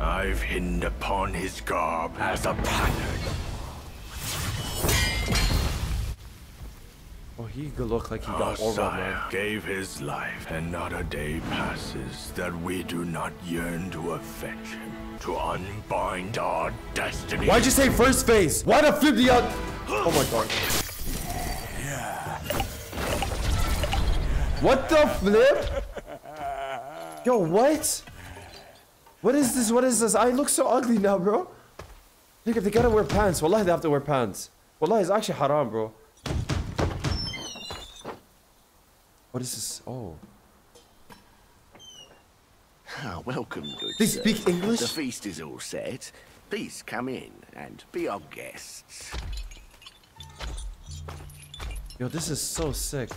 I've hidden upon his garb as a pattern. Well, he looked like he got over that. Gave his life, and not a day passes that we do not yearn to affect him, to unbind our destiny. Why'd you say first phase? Why the 50 up? Oh my god. What the flip? Yo, what? What is this? What is this? I look so ugly now, bro. Look, if they gotta wear pants, wallahi, they have to wear pants. Wallahi, it's actually haram, bro. What is this? Oh. Ah, welcome, good They sir. Speak English? The feast is all set. Please come in and be our guests. Yo, this is so sick.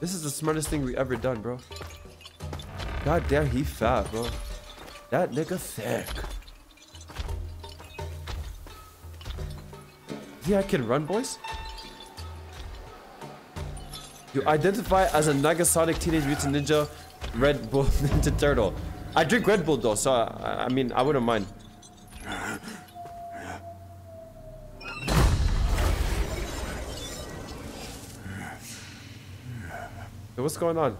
This is the smartest thing we ever done, bro. God damn, he fat, bro. That nigga thick. Yeah, I can run, boys. You identify as a Nagasonic Teenage Mutant Ninja Red Bull Ninja Turtle. I drink Red Bull though, so I mean, I wouldn't mind. Yo, what's going on?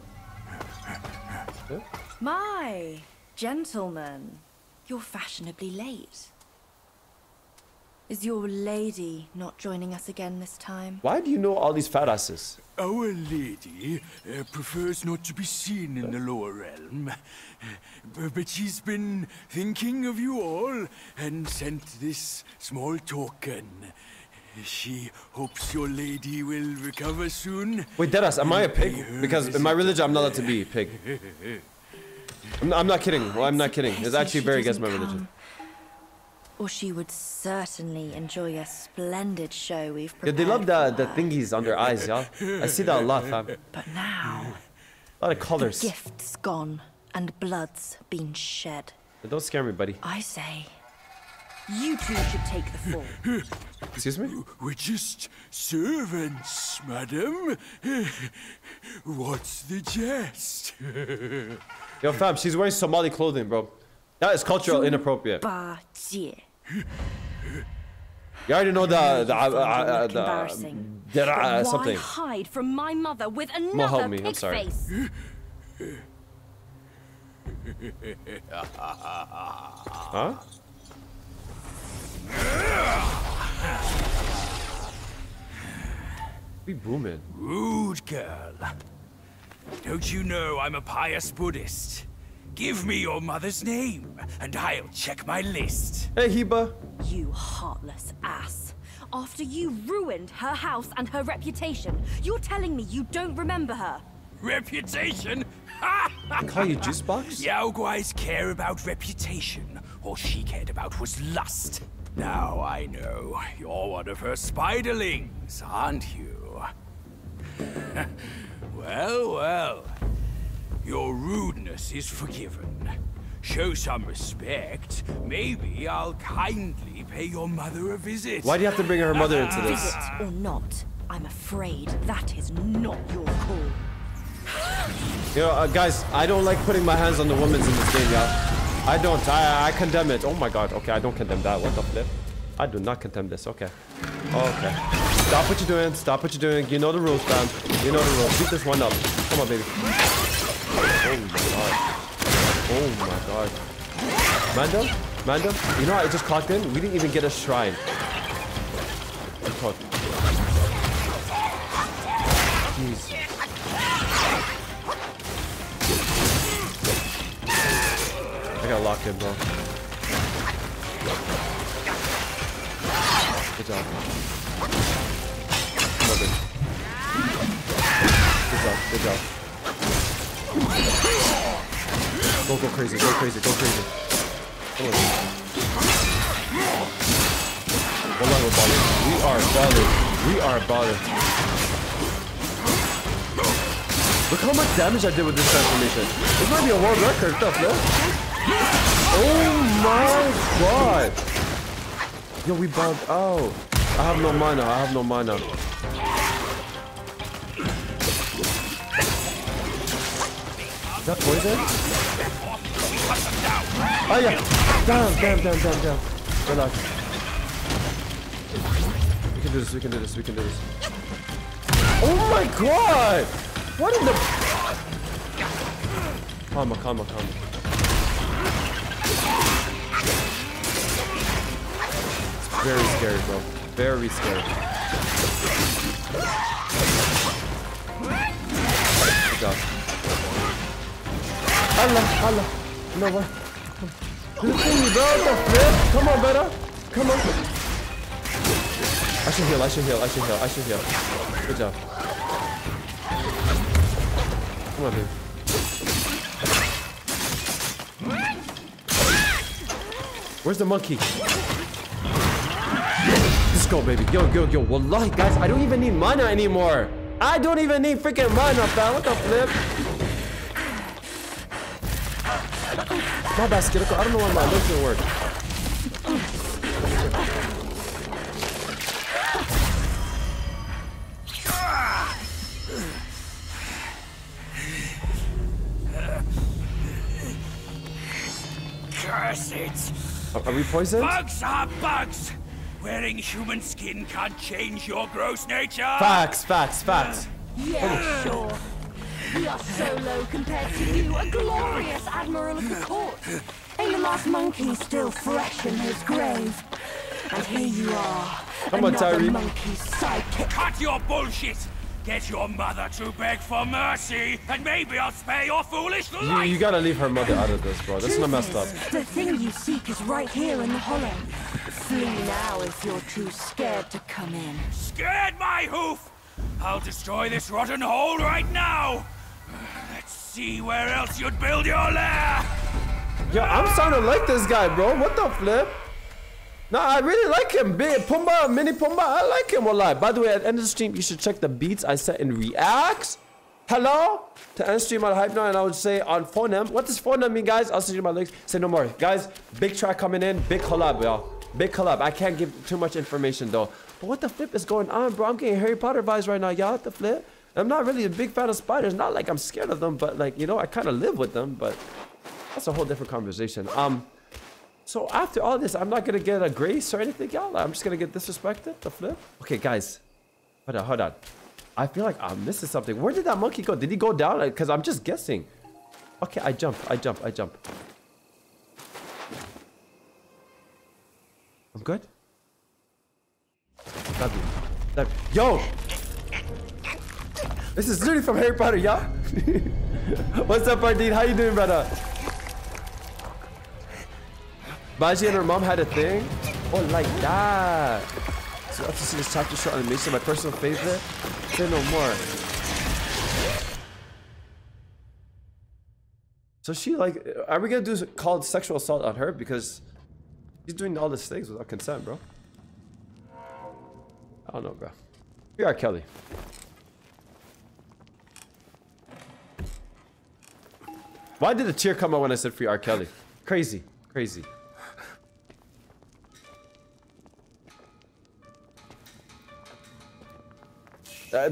Huh? My gentleman, you're fashionably late. Is your lady not joining us again this time? Why do you know all these fat asses? Our lady prefers not to be seen in the lower realm, but she's been thinking of you all and sent this small token. She hopes your lady will recover soon. Wait, Deadass, am I a pig? Because in my religion, I'm not allowed to be a pig. I'm not kidding. Well, I'm not kidding. It's actually very against my religion. Or she would certainly enjoy a splendid show we've prepared. Yeah, they love the thingies on their eyes, y'all. Yeah? I see that a lot, fam. But now, a lot of colors. The gift's gone and blood's been shed. But don't scare me, buddy. I say, you two should take the fall. Excuse me? We're just servants, madam. What's the jest? Yo, fam, she's wearing Somali clothing, bro. That is cultural inappropriate. You already know the something. Hide from my mother with another help me. I'm sorry. Huh? We booming. Rude girl. Don't you know I'm a pious Buddhist? Give me your mother's name, and I'll check my list. Hey, Hiba. You heartless ass. After you ruined her house and her reputation, you're telling me you don't remember her. Reputation? Ha! Call you juice box? Yao Guai's care about reputation. All she cared about was lust. Now I know you're one of her spiderlings, aren't you? Well, well. Your rudeness is forgiven. Show some respect. Maybe I'll kindly pay your mother a visit. Why do you have to bring her mother into this? Visit or not, I'm afraid that is not your call. Yo, guys, I don't like putting my hands on the women's in this game, y'all. I don't. I condemn it. Oh my god. Okay, I don't condemn that. What the flip? I do not condemn this. Okay. Okay. Stop what you're doing. Stop what you're doing. You know the rules, fam. You know the rules. Beat this one up. Come on, baby. Oh my god. Oh my god. Mando? Mando? You know what I just clocked in? We didn't even get a shrine. Jeez. I got locked in, bro. Good job. Good job. Good job. Go, go crazy, go crazy, go crazy. Come on. Hold on, we're balling. We are balling. We are balling. Look how much damage I did with this transformation. This might be a world record stuff, no? Oh my god! Yo, we bumped out. I have no mana, I have no mana. Is that poison? Oh yeah! Down! Relax. We can do this. Oh my god! What in the... Calm. It's very scary, bro. Very scary. Oh god. Allah. No way. This thing, bro, the flip. Come on, brother. Come on. I should heal. Good job. Come on, dude. Where's the monkey? Let's go, baby. Yo. Wallahi, guys, I don't even need mana anymore. I don't even need freaking mana, fam. What the flip? My bad, Skittico. I don't know why my looks didn't work. Curse it! Are we poisoned? Bugs are bugs! Wearing human skin can't change your gross nature! Facts! Yeah, sure. We are so low compared to you, a glorious admiral of the court. Ain't the last monkey still fresh in his grave? And here you are, come on, Tyree. Monkey's sidekick. Cut your bullshit! Get your mother to beg for mercy, and maybe I'll spare your foolish life! You gotta leave her mother out of this, bro. That's not messed up. The thing you seek is right here in the hollow. Flee now if you're too scared to come in. Scared my hoof! I'll destroy this rotten hole right now! Let's see where else you'd build your lair! Yo, I'm starting to like this guy, bro. What the flip? No, I really like him. Big Pumbaa, mini Pumbaa. I like him a lot. By the way, at the end of the stream, you should check the beats I set in Reacts. Hello? To end stream on Hype Now, and I would say on Phonem. What does Phonem mean, guys? I'll send you my links. Say no more. Guys, big track coming in. Big collab, y'all. Big collab. I can't give too much information, though. But what the flip is going on, bro? I'm getting Harry Potter vibes right now, y'all. What the flip? I'm not really a big fan of spiders. Not like I'm scared of them, but like, you know, I kind of live with them. But that's a whole different conversation. So after all this, I'm not gonna get a grace or anything, y'all. I'm just gonna get disrespected, the flip. Okay, guys, hold on. I feel like I'm missing something. Where did that monkey go? Did he go down? Like, cause I'm just guessing. Okay, I jump. I'm good. W. Yo! This is literally from Harry Potter, y'all. What's up, Ardeen? How you doing, brother? Baji and her mom had a thing? Oh, like that. So after seeing this chapter short animation, my personal favorite, say no more. So she like, are we gonna do called sexual assault on her? Because she's doing all these things without consent, bro. I don't know, bro. We are Kelly. Why did a tear come out when I said free R. Kelly? Crazy.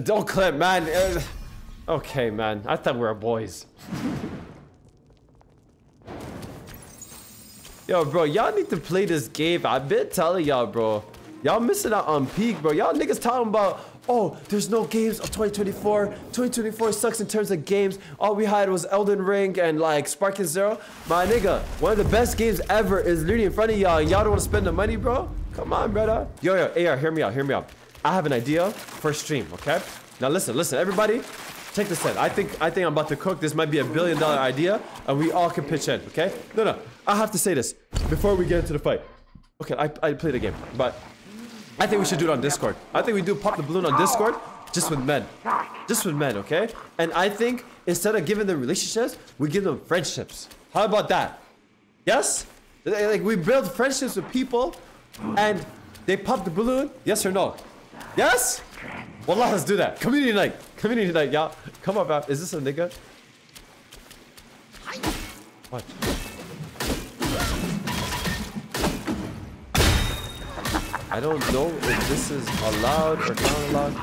Don't clip, man. Okay, man. I thought we were boys. Yo, bro, y'all need to play this game. I've been telling y'all, bro. Y'all missing out on peak, bro. Y'all niggas talking about, oh, there's no games of 2024. 2024 sucks in terms of games. All we had was Elden Ring and like Sparking Zero. My nigga, one of the best games ever is literally in front of y'all, and y'all don't want to spend the money, bro. Come on, brother. Yo, AR, hear me out. I have an idea for stream, okay? Now listen, everybody, check this out. I think I'm about to cook. This might be $1 billion idea, and we all can pitch in, okay? No, I have to say this before we get into the fight. Okay, I play the game, but I think we should do it on Discord. I think we do pop the balloon on Discord, just with men, okay? And I think instead of giving them relationships, we give them friendships. How about that? Yes? Like we build friendships with people, and they pop the balloon. Yes or no? Yes? Wallah, let's do that. Community night, y'all. Come on, man. Is this a nigga? What? I don't know if this is allowed or not allowed.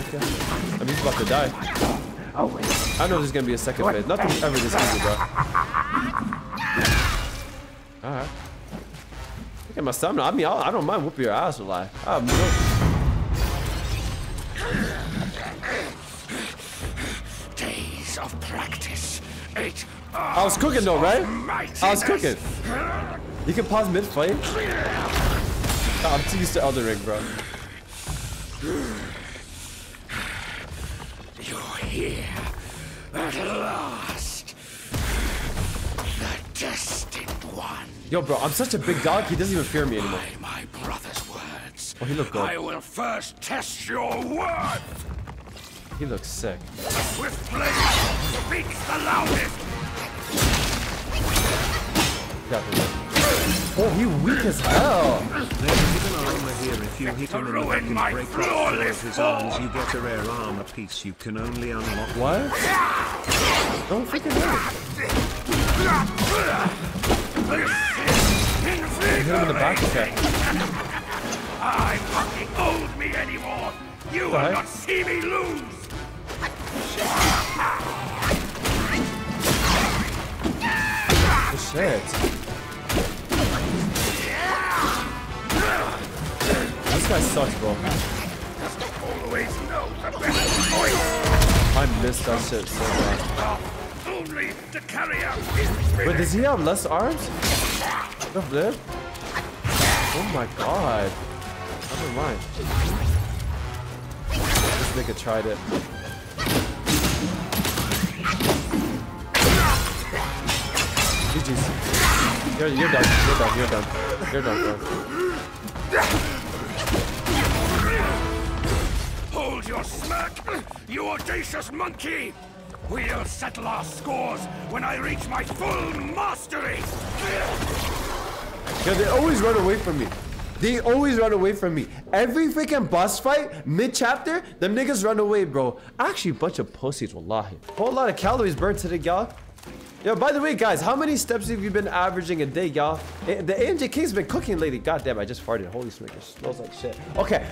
Okay. I mean, he's about to die. I know there's gonna be a second phase. Nothing's ever this easy, bro. All right. Look at my stamina. I mean, I don't mind whooping your ass alive. I'm no... Days of practice. I was cooking though, right? I was cooking. You can pause mid-fight. Oh, I'm too used to Elden Ring, bro. You're here at last. The destined one. Yo, bro, I'm such a big dog, he doesn't even fear me anymore. By my brother's words, oh, he looked good. I will first test your worth. He looks sick. The swift blade beats the loudest. Oh, he weak as hell. There's even armor here. If you hit him in the back and break off with his arms, you get a rare armor piece you can only unlock. What? Don't freaking hit him. Hit him in the back attack. I fucking hold me anymore. You will not see me lose! Oh, shit. This guy sucks, bro. I missed that shit so bad. Wait, does he have less arms? Oh my god. Never mind. This nigga tried it. GG's. You're done. You're done. You're done. You're done, bro. Hold your smirk, you audacious monkey! We'll settle our scores when I reach my full mastery! Yeah, they always run away from me. They always run away from me. Every freaking boss fight, mid-chapter, them niggas run away, bro. Actually, bunch of pussies, wallahi. Whole lot of calories burned today, y'all. Yo, by the way, guys, how many steps have you been averaging a day, y'all? The AMJ King's been cooking lately. Goddamn, I just farted. Holy smickers, smells like shit. Okay,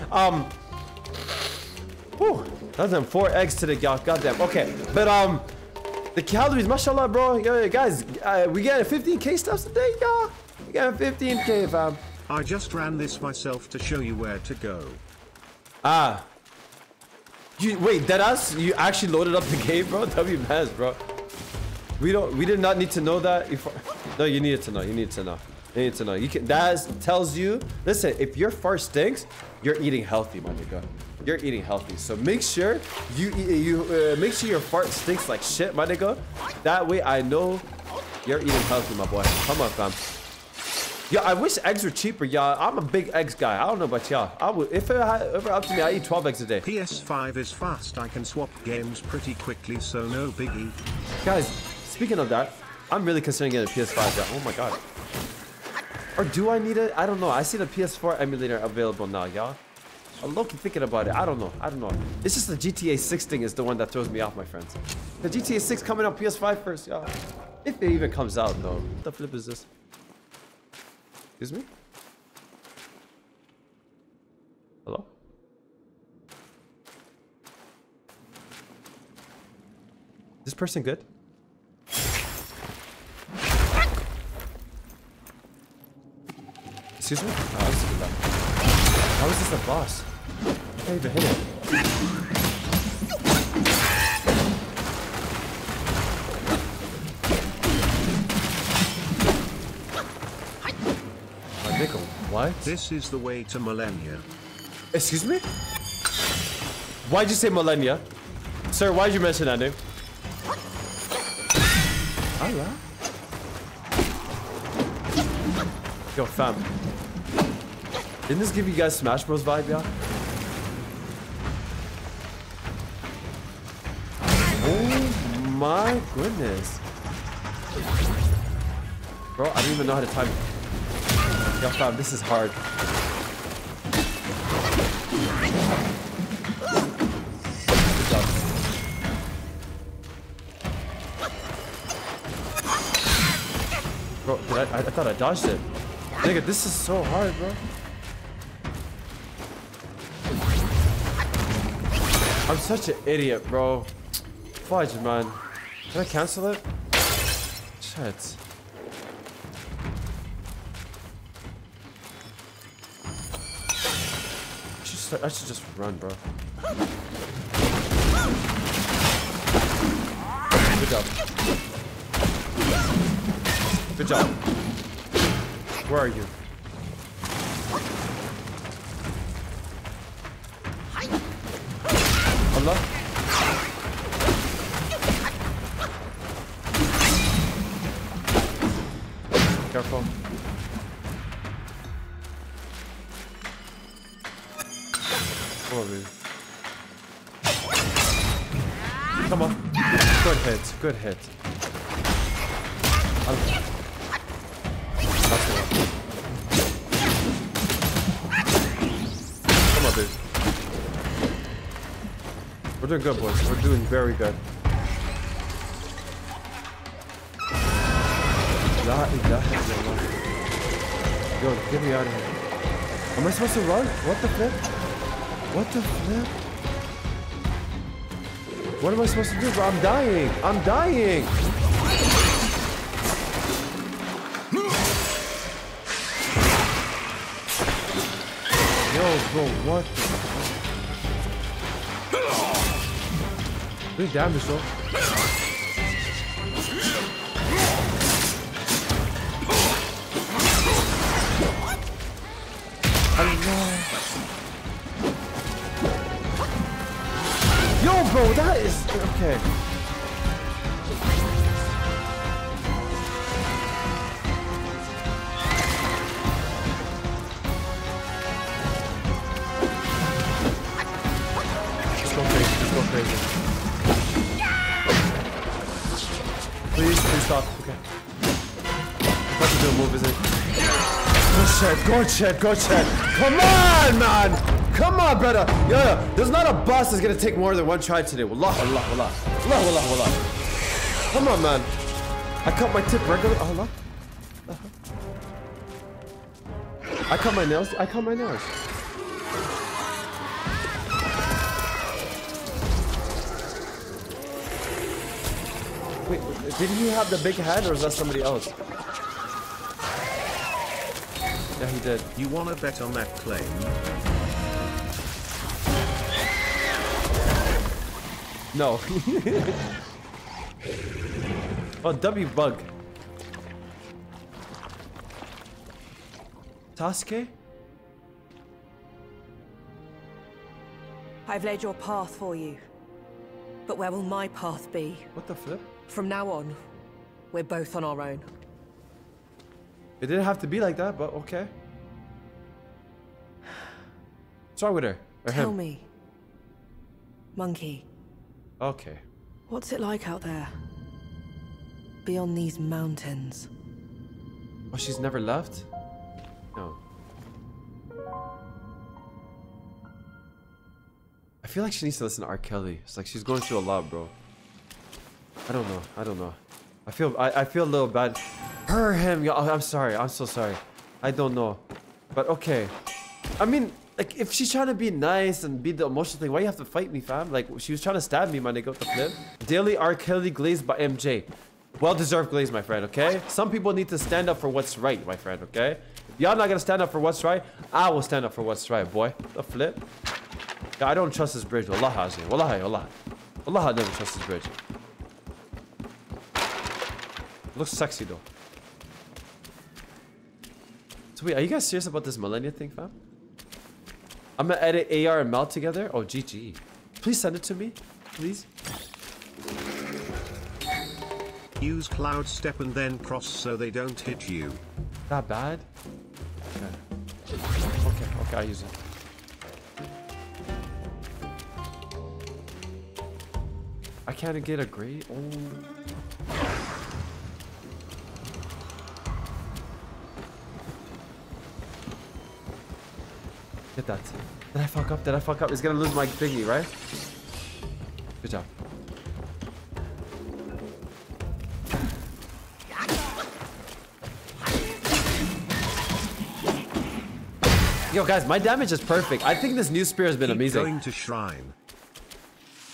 whew, that's them 4 eggs today, y'all. Goddamn, okay. But, the calories, mashallah, bro. Yo, guys, we got 15K steps today, y'all. We got 15K, fam. I just ran this myself to show you where to go. Ah. You, wait, deadass? You actually loaded up the game, bro? WMS, bro. We did not need to know that. No, you needed to know. You need to know. You need to know. You can, that tells you, listen, if your fart stinks, you're eating healthy, my nigga. You're eating healthy. So make sure make sure your fart stinks like shit, my nigga. That way I know you're eating healthy, my boy. Come on, fam. Yeah, I wish eggs were cheaper, y'all. I'm a big eggs guy. I don't know about y'all. I would, if it were up to me, I eat 12 eggs a day. PS5 is fast. I can swap games pretty quickly, so no biggie. Guys, speaking of that, I'm really considering getting a PS5. Y'all. Oh my god. Or do I need it? I don't know. I see the PS4 emulator available now, y'all. I'm low-key thinking about it. I don't know. I don't know. It's just the GTA 6 thing is the one that throws me off, my friends. The GTA 6 coming out PS5 first, y'all. If it even comes out, though. What the flip is this? Excuse me? Hello? Is this person good? Excuse me? Oh, I was thinking about it. How is this a boss? I can't even hit it. What? This is the way to millennia. Excuse me? Why'd you say millennia? Sir, why'd you mention that name? Allah. Yo, fam. Didn't this give you guys Smash Bros vibe, y'all? Oh my goodness. Bro, I don't even know how to time it. Yo, fam, this is hard. Good job. Bro, I thought I dodged it. Nigga, this is so hard, bro. I'm such an idiot, bro. Fudge, man. Can I cancel it? Shit. I should just run, bro. Good job. Good job. Where are you? Allah? Careful. Come on. Good hit. Good hit. That's it. Come on, dude. We're doing good, boys. We're doing very good. Yo, get me out of here. Am I supposed to run? What the flip? What the flip? What am I supposed to do, bro? I'm dying! I'm dying! Yo, bro, what the fuck? Big damage, bro. Yo, bro, that is okay. Just go crazy. Just go crazy. Please, please stop. Okay. That's a good move, isn't it? Go shed. Go shed. Go shed. Come on, man. Come on, brother! Yeah, there's not a boss that's gonna take more than one try today. Wallah, wallah, wallah. Wallah, wallah, wallah. Come on, man. I cut my tip regularly. Allah. I cut my nails. I cut my nails. Wait, did he have the big head or is that somebody else? Yeah, he did. You wanna bet on that claim? No. Oh, W bug. Sasuke? I've laid your path for you. But where will my path be? What the flip? From now on, we're both on our own. It didn't have to be like that, but okay. Sorry with her. Tell me. Monkey. Okay. What's it like out there? Beyond these mountains. Oh, she's never left? No. I feel like she needs to listen to R. Kelly. It's like she's going through a lot, bro. I don't know. I don't know. I feel a little bad. Her, him, y'all. I'm sorry. I'm so sorry. I don't know. But okay. I mean, like, if she's trying to be nice and be the emotional thing, why you have to fight me, fam? Like, she was trying to stab me, my nigga, with the flip. Daily R. Kelly glaze by MJ. Well-deserved glaze, my friend, okay? Some people need to stand up for what's right, my friend, okay? If y'all not gonna stand up for what's right, I will stand up for what's right, boy. The flip. Yeah, I don't trust this bridge. Wallah, Azim. Wallah, wallah. Wallah, I never trust this bridge. Looks sexy, though. So wait, are you guys serious about this millennia thing, fam? I'm gonna edit AR and Mal together. Oh, GG. Please send it to me. Please. Use cloud step and then cross so they don't hit you. That bad? Okay. Okay, okay, I use it. I can't get a great. Oh. Get that. Did I fuck up? Did I fuck up? He's gonna lose my thingy, right? Good job. Yo, guys, my damage is perfect. I think this new spear has been amazing. Going to shrine.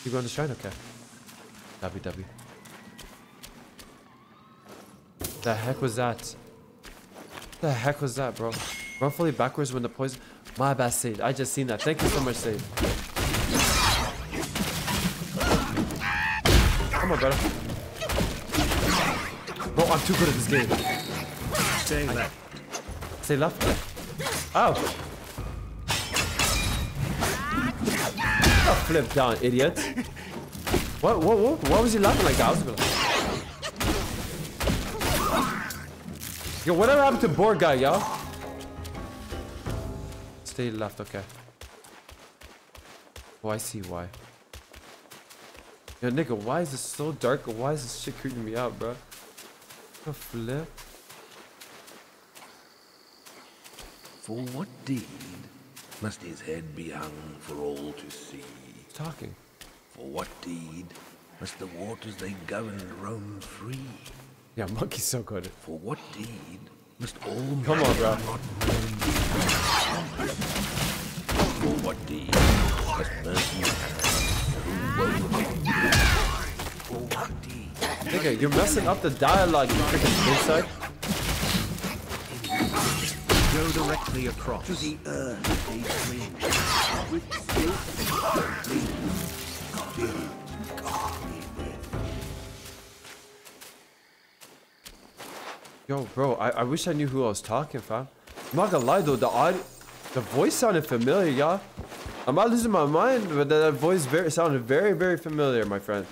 You going to shrine? Okay. WW. The heck was that? The heck was that, bro? Run fully backwards when the poison. My bad, Sage. I just seen that. Thank you so much, Sage. Come on, brother. Bro, I'm too good at this game. Stay left. Stay left? Oh. Oh, flip down, idiot. What? Why was he laughing like that? I was gonna... Yo, whatever happened to board guy, y'all? Stay left, okay. Oh, I see why. Yo, nigga, why is this so dark? Why is this shit creeping me out, bro? A flip. For what deed must his head be hung for all to see? He's talking. For what deed must the waters they governed roam free? Yeah, monkey's so good. For what deed must all come on, bro. For what deed must mercy? For what deed? Nigga, you're messing up the dialogue, you freaking inside. Go directly across to the earth. Yo, bro, I wish I knew who I was talking, fam. I'm not gonna lie though, the voice sounded familiar, y'all. I'm not losing my mind, but that voice sounded very, very familiar, my friend.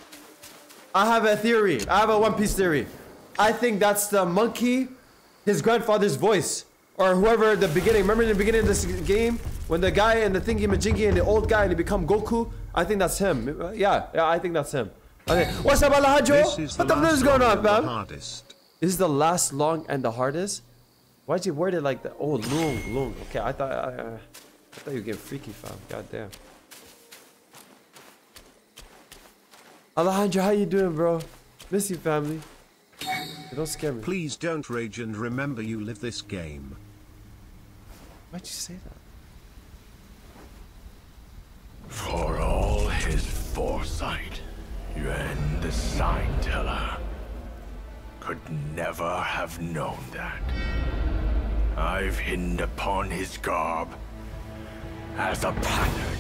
I have a theory. I have a One Piece theory. I think that's the monkey, his grandfather's voice, or whoever at the beginning. Remember in the beginning of this game when the guy and the thingy majingy and the old guy and he become Goku? I think that's him. Yeah, I think that's him. Okay, what's up, Alahajo? What the fuck is going on, fam? This is the last long and the hardest. Why'd you word it like that? Oh, long. Okay, I thought you were getting freaky, fam. Goddamn. Alejandro, how you doing, bro? Miss you, family. You don't scare me. Please don't rage and remember you live this game. Why'd you say that? For all his foresight, Yuan the Sign Teller could never have known that. I've hidden upon his garb as a pattern.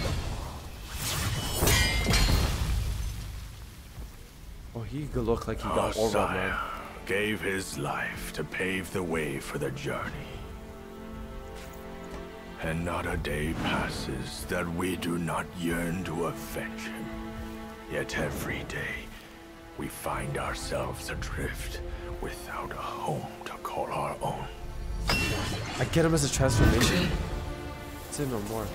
Oh, he could look like he got over, man. Gave his life to pave the way for the journey. And not a day passes that we do not yearn to avenge him. Yet every day, we find ourselves adrift without a home to call our own. I get him as a transformation? Say no more.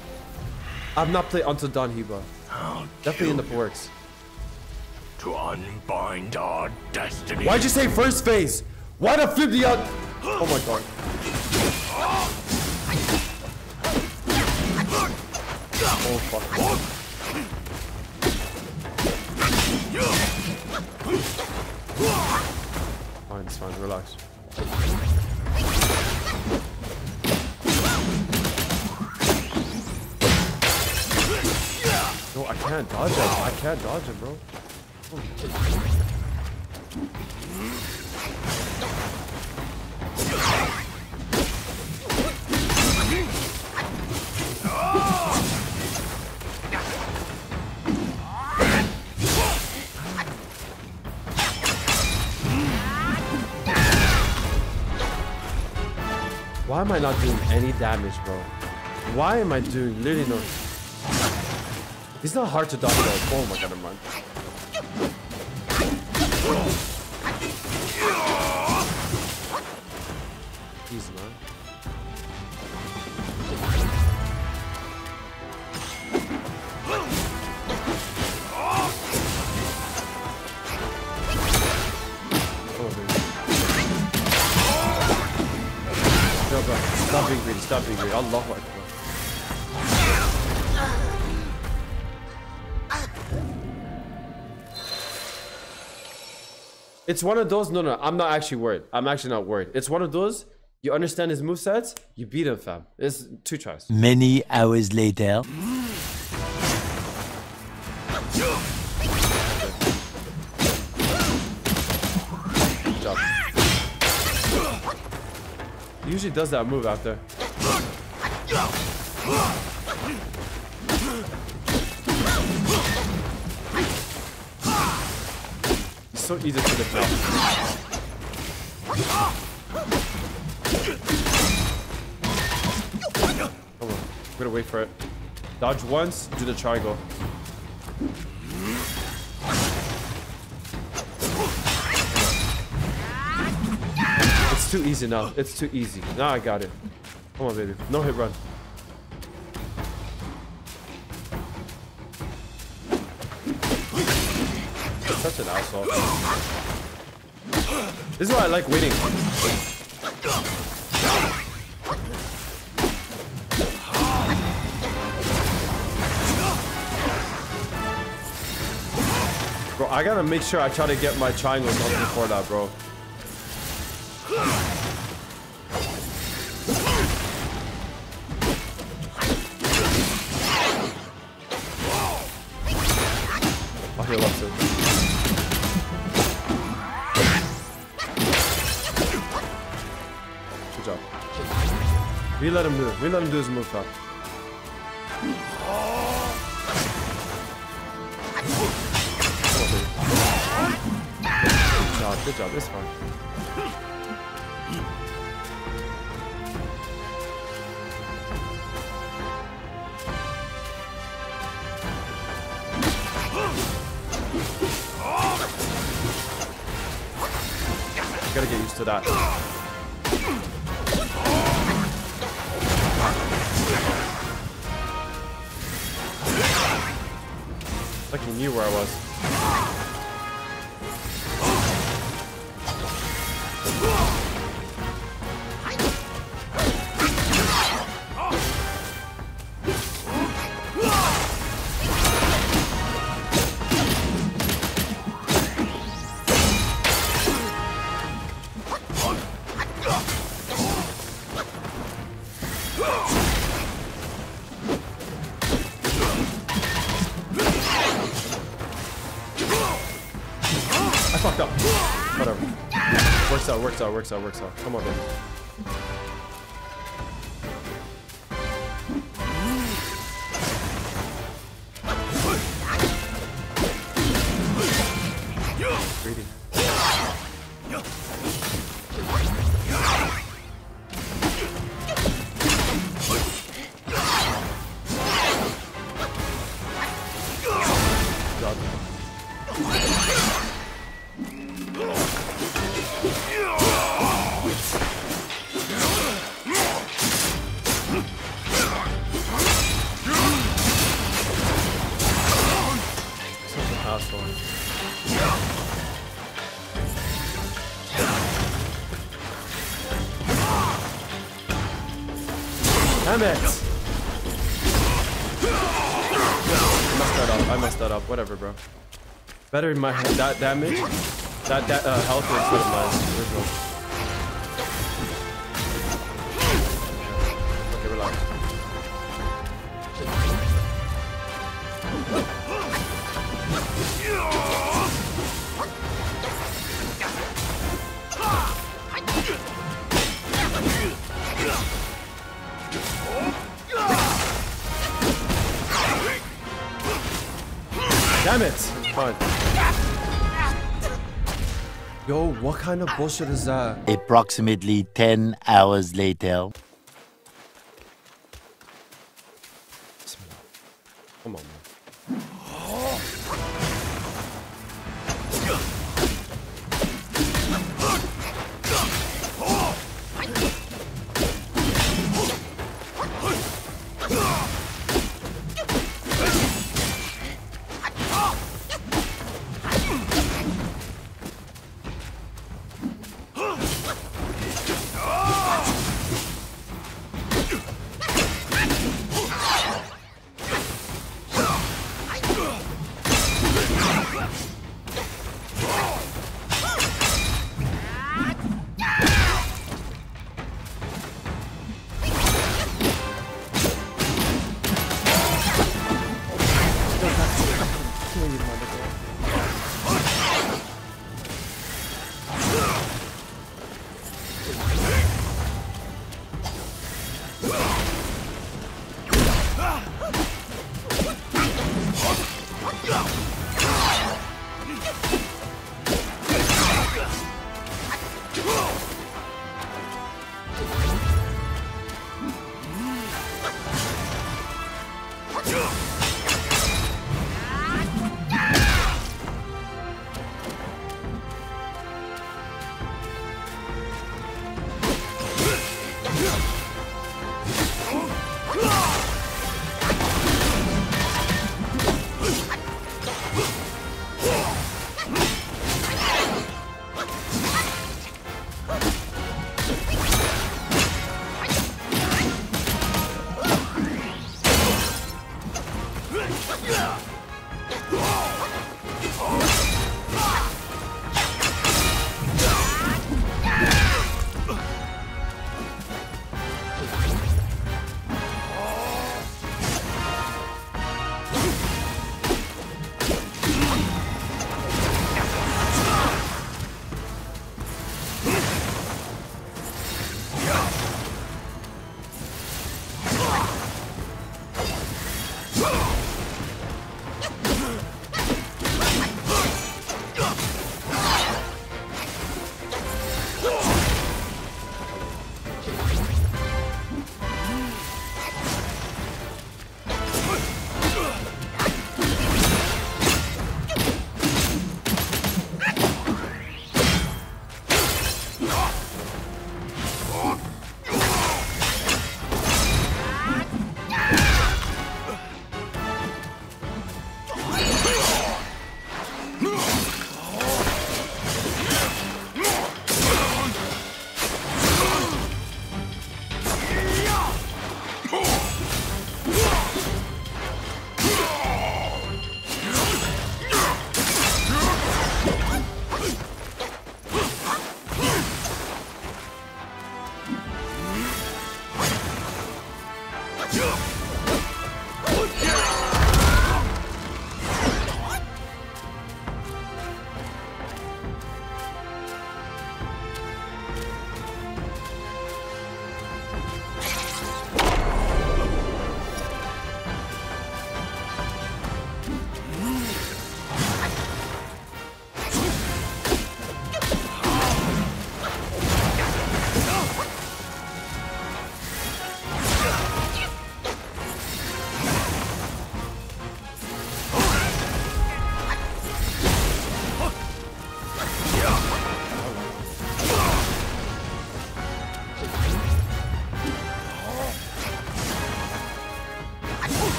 I've not played Until Dawn, Hiba. Definitely in the works. To unbind our destiny. Why'd you say first phase? Why the flip the other? Oh my god. Oh fuck. Fine, it's fine, relax. No, I can't dodge him. I can't dodge him, bro. Oh. Why am I not doing any damage, bro? Why am I doing literally no? It's not hard to dodge, bro. Oh my god, never mind. Jeez, man. Oh, no, bro. Stop being greedy. Stop being greedy. Allahu Akbar. It's one of those. No, I'm not actually worried. I'm actually not worried. It's one of those. You understand his movesets, you beat him, fam. It's 2 tries. Many hours later. Good job. He usually does that move out there. So easy to lift up. Hold on. I'm gonna wait for it. Dodge once, do the triangle. It's too easy now. It's too easy. Now I got it. Come on, baby. No hit run. Such an asshole. This is why I like winning. Bro, I gotta make sure I try to get my triangles up before that, bro. We let him do it. We let him do his move top. Good job. Good job. It's fine. You gotta get used to that. Like he knew where I was. Fucked up. Whatever. Works out, works out, works out, works out. Come on, baby. Greedy. Damn it! I messed that up. I messed that up. Whatever, bro. Better in my head. That damage. That health instead of mine. Original. Damn it! Fine. Yo, what kind of bullshit is that? Approximately 10 hours later. Come on, man.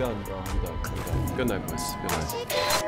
done, bro. I'm done. Good night, boys. Good night.